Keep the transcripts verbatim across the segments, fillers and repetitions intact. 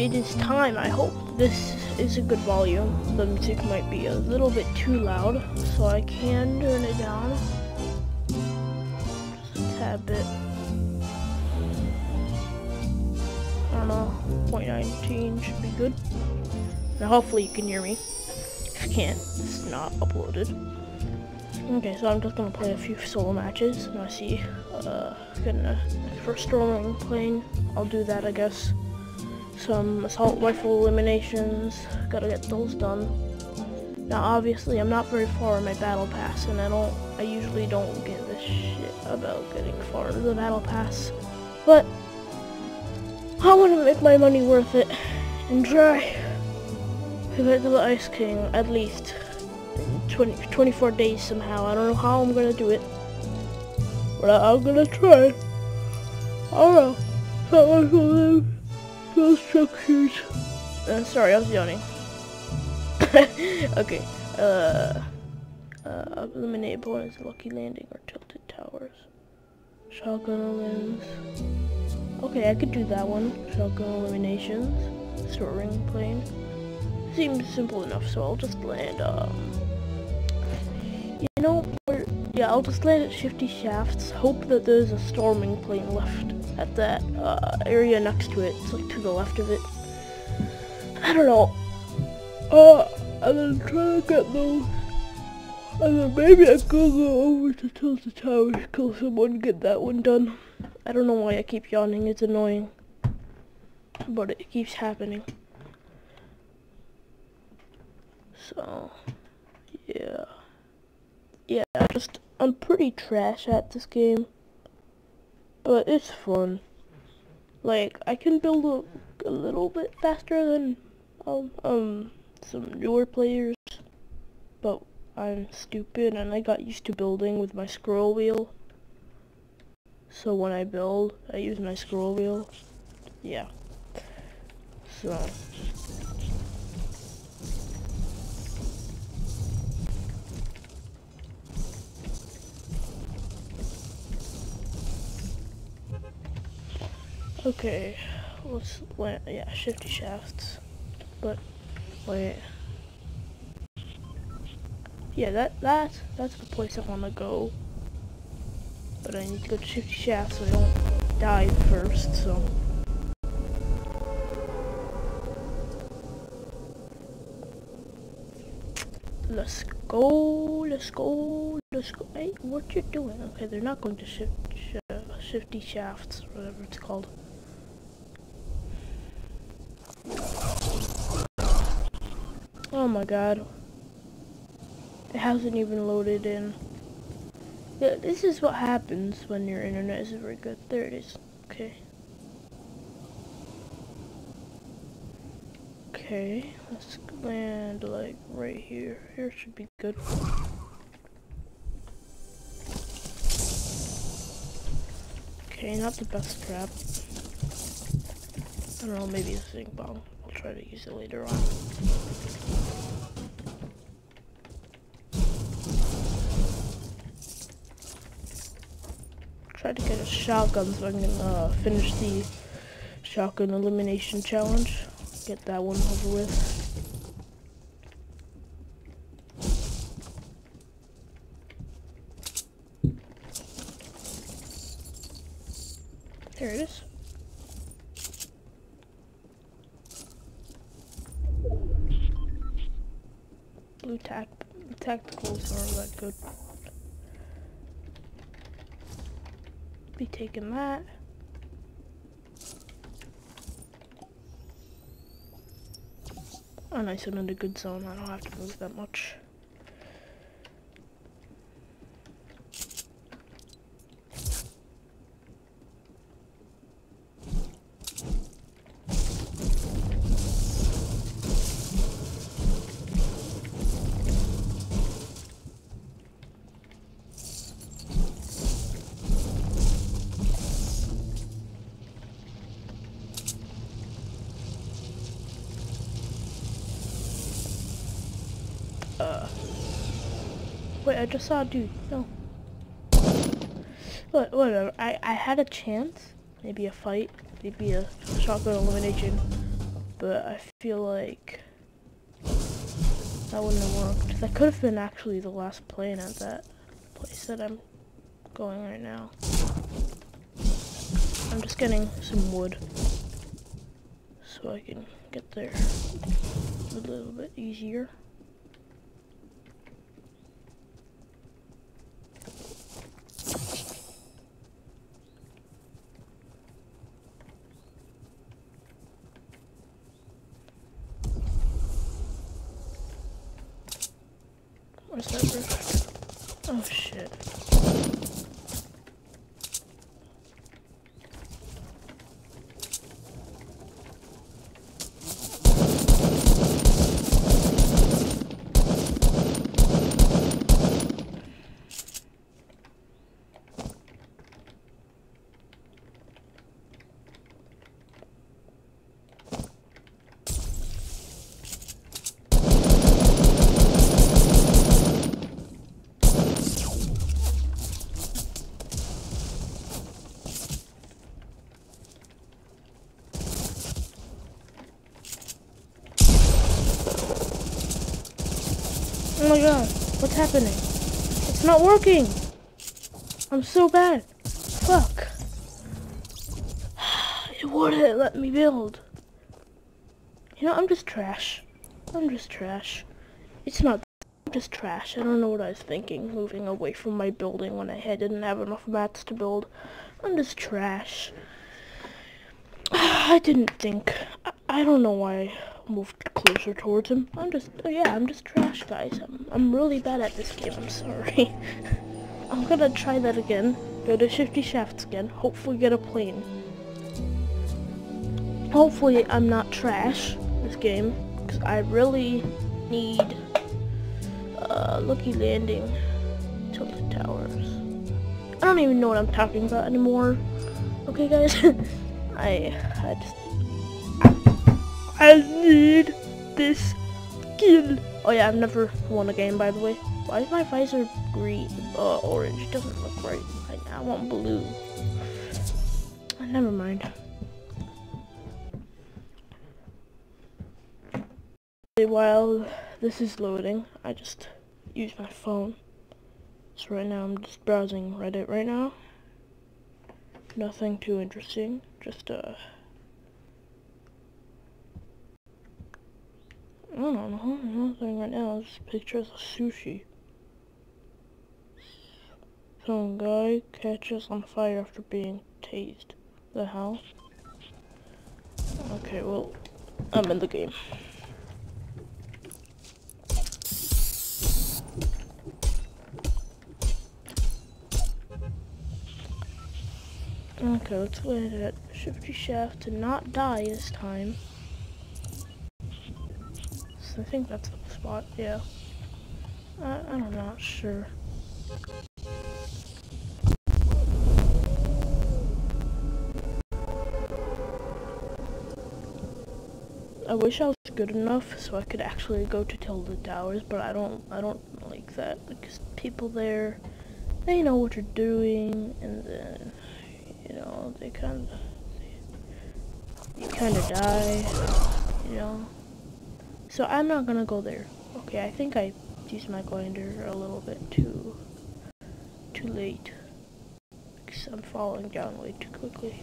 it is time. I hope this is a good volume. The music might be a little bit too loud, so I can turn it down just a tad bit. I don't know, point one nine should be good. Now hopefully you can hear me. If you can't, it's not uploaded. Okay, so I'm just gonna play a few solo matches, and I see, uh, gonna, first storm I'm playing, I'll do that, I guess. Some assault rifle eliminations, gotta get those done. Now obviously I'm not very far in my battle pass, and I don't, I usually don't give a shit about getting far in the battle pass, but I wanna make my money worth it, and try to get to the Ice King, at least. twenty, twenty-four days somehow. I don't know how I'm gonna do it, but I, I'm gonna try. I don't know. Not like all them, those structures. Uh, sorry, I was yawning. Okay. Uh, uh, eliminate opponents at Lucky Landing or Tilted Towers. Shotgun limbs. Okay, I could do that one. Shotgun eliminations. Storing plane. Seems simple enough, so I'll just land, um... you know, or, yeah, I'll just land at Shifty Shafts, hope that there's a storming plane left at that, uh, area next to it. It's, like, to the left of it. I don't know. Uh, I'm gonna try to get those, and then maybe I could go over to Tilted Towers, kill someone, get that one done. I don't know why I keep yawning, it's annoying. But it keeps happening. So, yeah, yeah, just, I'm pretty trash at this game, but it's fun. Like, I can build a, a little bit faster than, um, um, some newer players, but I'm stupid and I got used to building with my scroll wheel, so when I build, I use my scroll wheel, yeah, so... Okay, let's land, yeah, Shifty Shafts, but, wait, yeah, that, that, that's the place I want to go, but I need to go to Shifty Shafts so I don't die first, so, let's go, let's go, let's go, hey, what you doing? Okay, they're not going to shift, sh Shifty Shafts, whatever it's called. Oh my god. It hasn't even loaded in. Yeah, this is what happens when your internet isn't very good. There it is. Okay. Okay, let's land like right here. Here should be good. Okay, not the best trap. I don't know, maybe a zinc bomb. I'll try to use it later on. Try to get a shotgun so I can uh, finish the shotgun elimination challenge. Get that one over with. There it is. Blue tac tacticals aren't that good. Be taking that. Oh nice, I'm in a good zone, I don't have to move that much. Wait, I just saw a dude. No. But whatever. I, I had a chance. Maybe a fight. Maybe a shotgun elimination. but I feel like that wouldn't have worked. That could have been actually the last plane at that place that I'm going right now. I'm just getting some wood so I can get there a little bit easier. Where's that roof? Oh shit. Oh my god, what's happening? It's not working! I'm so bad. Fuck. It wouldn't let me build. You know, I'm just trash. I'm just trash. It's not, I'm just trash. I don't know what I was thinking, moving away from my building when I had, didn't have enough mats to build. I'm just trash. I didn't think. I, I don't know why. Moved closer towards him. I'm just, oh yeah, I'm just trash, guys. I'm, I'm really bad at this game. I'm sorry. I'm gonna try that again. Go to Shifty Shafts again. Hopefully get a plane. Hopefully I'm not trash this game, because I really need uh, Lucky Landing, Tilted Towers. I don't even know what I'm talking about anymore. Okay, guys. I, I just. I need this kill. Oh yeah, I've never won a game, by the way. Why is my visor green? Uh, orange? It doesn't look right. I, I want blue. Oh, never mind. While this is loading, I just use my phone. So right now I'm just browsing Reddit right now. Nothing too interesting. Just uh. I don't know, the only thing right now is pictures of sushi. Some guy catches on fire after being tased. The hell? Okay, well, I'm in the game. Okay, let's wait at Shifty Shaft to not die this time. I think that's the spot, yeah. I, I'm not sure. I wish I was good enough so I could actually go to Tilted Towers, but I don't I don't like that, because people there, they know what you're doing, and then, you know, they kind of, you kind of die, you know. So I'm not gonna go there. Okay, I think I used my grinder a little bit too too late, because I'm falling down way too quickly.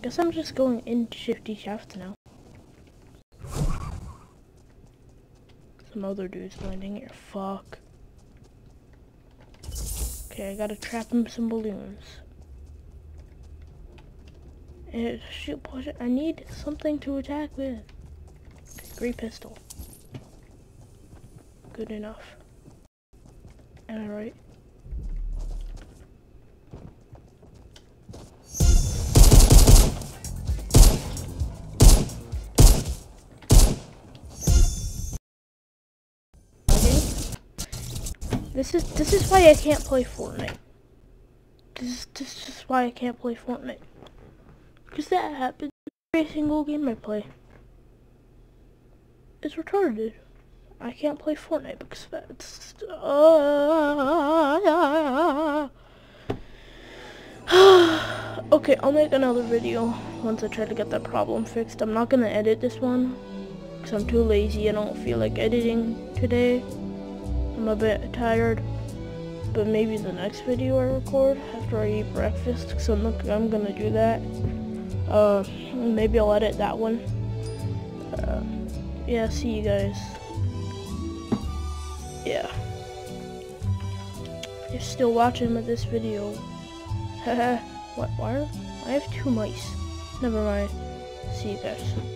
Guess I'm just going into Shifty Shafts now. Some other dude's landing here. Fuck. Okay, I gotta trap him some balloons. And shoot, push it. I need something to attack with. Great pistol. Good enough. Am I right? Okay. This is this is why I can't play Fortnite. This is this is why I can't play Fortnite. Because that happens every single game I play. It's retarded. I can't play Fortnite because that's... Uh, Okay, I'll make another video once I try to get that problem fixed. I'm not gonna edit this one because I'm too lazy. I don't feel like editing today. I'm a bit tired, but maybe the next video I record after I eat breakfast, because I'm, I'm gonna do that. Uh, maybe I'll edit that one. Uh, yeah, see you guys. Yeah. You're still watching with this video. Haha. What? Why? I have two mice. Never mind. See you guys.